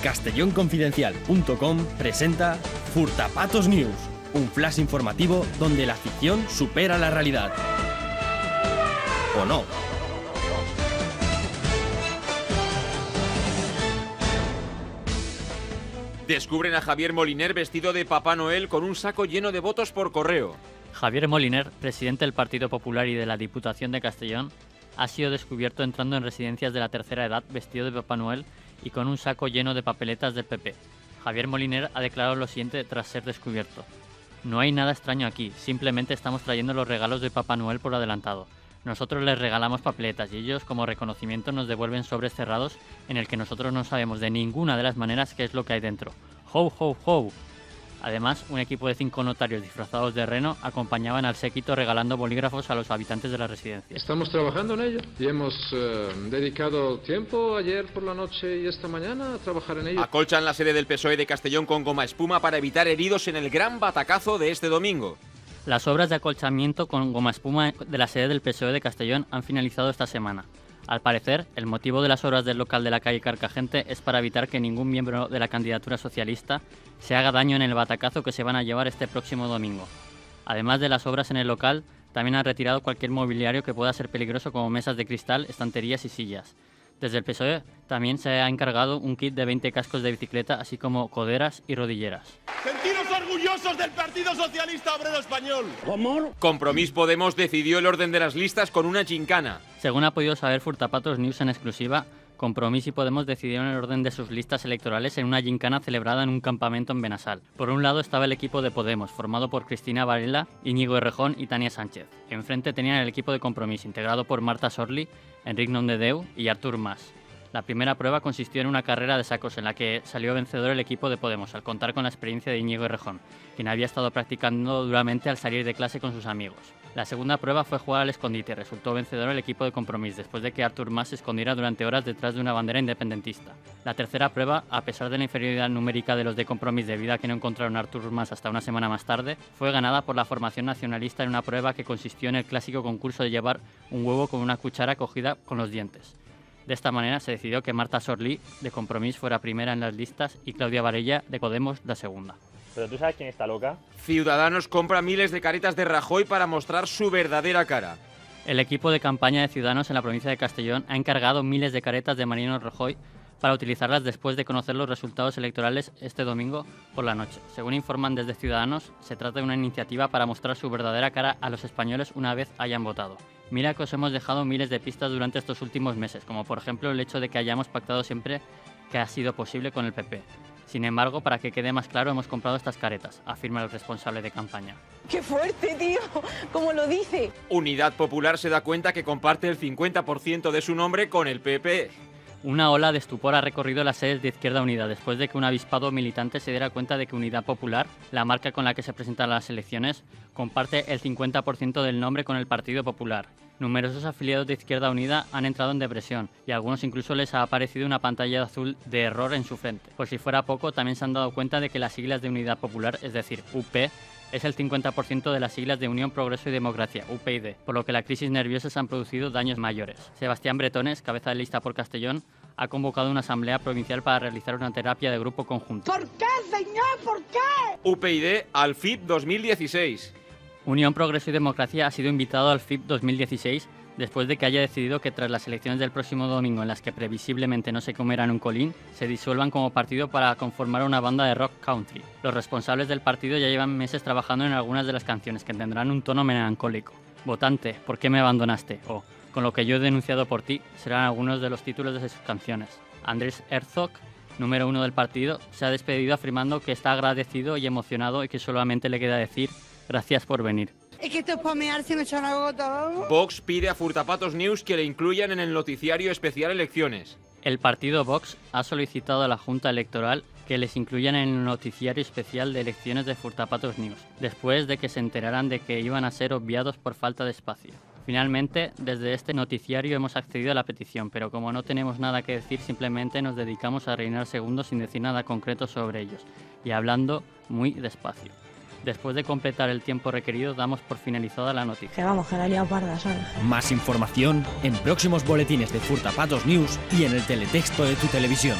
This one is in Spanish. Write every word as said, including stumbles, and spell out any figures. castellón confidencial punto com presenta Furtapatos News, un flash informativo donde la ficción supera la realidad. ¿O no? Descubren a Javier Moliner vestido de Papá Noel con un saco lleno de votos por correo. Javier Moliner, presidente del Partido Popular y de la Diputación de Castellón, ha sido descubierto entrando en residencias de la tercera edad vestido de Papá Noel y con un saco lleno de papeletas del P P. Javier Moliner ha declarado lo siguiente tras ser descubierto. No hay nada extraño aquí, simplemente estamos trayendo los regalos de Papá Noel por adelantado. Nosotros les regalamos papeletas y ellos, como reconocimiento, nos devuelven sobres cerrados en el que nosotros no sabemos de ninguna de las maneras qué es lo que hay dentro. ¡Ho, ho, ho! Además, un equipo de cinco notarios disfrazados de reno acompañaban al séquito regalando bolígrafos a los habitantes de la residencia. Estamos trabajando en ello y hemos eh, dedicado tiempo ayer por la noche y esta mañana a trabajar en ello. Acolchan la sede del P S O E de Castellón con goma espuma para evitar heridos en el gran batacazo de este domingo. Las obras de acolchamiento con goma espuma de la sede del P S O E de Castellón han finalizado esta semana. Al parecer, el motivo de las obras del local de la calle Carcagente es para evitar que ningún miembro de la candidatura socialista se haga daño en el batacazo que se van a llevar este próximo domingo. Además de las obras en el local, también han retirado cualquier mobiliario que pueda ser peligroso, como mesas de cristal, estanterías y sillas. Desde el P S O E también se ha encargado un kit de veinte cascos de bicicleta, así como coderas y rodilleras. ¡Sentiros orgullosos del Partido Socialista Obrero Español! ¿Cómo? Compromís Podemos decidió el orden de las listas con una ginkana. Según ha podido saber Furtapatos News en exclusiva, Compromís y Podemos decidieron el orden de sus listas electorales en una gincana celebrada en un campamento en Benasal. Por un lado estaba el equipo de Podemos, formado por Cristina Varela, Íñigo Errejón y Tania Sánchez. Enfrente tenían el equipo de Compromís, integrado por Marta Sorlí, Enric Nondedeu y Artur Mas. La primera prueba consistió en una carrera de sacos en la que salió vencedor el equipo de Podemos, al contar con la experiencia de Íñigo Errejón, quien había estado practicando duramente al salir de clase con sus amigos. La segunda prueba fue jugar al escondite. Resultó vencedor el equipo de Compromís, después de que Artur Mas se escondiera durante horas detrás de una bandera independentista. La tercera prueba, a pesar de la inferioridad numérica de los de Compromís debido a que no encontraron a Artur Mas hasta una semana más tarde, fue ganada por la formación nacionalista en una prueba que consistió en el clásico concurso de llevar un huevo con una cuchara cogida con los dientes. De esta manera se decidió que Marta Sorlí, de Compromís, fuera primera en las listas y Claudia Varella, de Podemos, la segunda. ¿Pero tú sabes quién está loca? Ciudadanos compra miles de caretas de Rajoy para mostrar su verdadera cara. El equipo de campaña de Ciudadanos en la provincia de Castellón ha encargado miles de caretas de Mariano Rajoy para utilizarlas después de conocer los resultados electorales este domingo por la noche. Según informan desde Ciudadanos, se trata de una iniciativa para mostrar su verdadera cara a los españoles una vez hayan votado. Mira que os hemos dejado miles de pistas durante estos últimos meses, como por ejemplo el hecho de que hayamos pactado siempre que ha sido posible con el P P. Sin embargo, para que quede más claro, hemos comprado estas caretas, afirma el responsable de campaña. ¡Qué fuerte, tío! ¿Cómo lo dice? Unidad Popular se da cuenta que comparte el cincuenta por ciento de su nombre con el P P. Una ola de estupor ha recorrido las sedes de Izquierda Unida después de que un avispado militante se diera cuenta de que Unidad Popular, la marca con la que se presentan las elecciones, comparte el cincuenta por ciento del nombre con el Partido Popular. Numerosos afiliados de Izquierda Unida han entrado en depresión y a algunos incluso les ha aparecido una pantalla azul de error en su frente. Por si fuera poco, también se han dado cuenta de que las siglas de Unidad Popular, es decir, U P, es el cincuenta por ciento de las siglas de Unión, Progreso y Democracia, U P y D, por lo que la crisis nerviosa se han producido daños mayores. Sebastián Bretones, cabeza de lista por Castellón, ha convocado una asamblea provincial para realizar una terapia de grupo conjunto. ¿Por qué, señor? ¿Por qué? U P y D al F I P dos mil dieciséis. Unión, Progreso y Democracia ha sido invitado al F I P dos mil dieciséis después de que haya decidido que tras las elecciones del próximo domingo, en las que previsiblemente no se comerán un colín, se disuelvan como partido para conformar una banda de rock country. Los responsables del partido ya llevan meses trabajando en algunas de las canciones que tendrán un tono melancólico. Votante, ¿por qué me abandonaste? O, con lo que yo he denunciado por ti, serán algunos de los títulos de sus canciones. Andrés Herzog, número uno del partido, se ha despedido afirmando que está agradecido y emocionado y que solamente le queda decir gracias por venir. Es que esto es para mearse, me echan a gota. Vox pide a Furtapatos News que le incluyan en el noticiario especial Elecciones. El partido Vox ha solicitado a la Junta Electoral que les incluyan en el noticiario especial de elecciones de Furtapatos News, después de que se enteraran de que iban a ser obviados por falta de espacio. Finalmente, desde este noticiario hemos accedido a la petición, pero como no tenemos nada que decir, simplemente nos dedicamos a reinar segundos sin decir nada concreto sobre ellos y hablando muy despacio. Después de completar el tiempo requerido, damos por finalizada la noticia. Que vamos, que la he liado parda, ¿sabes? Más información en próximos boletines de Furtapatos News y en el teletexto de tu televisión.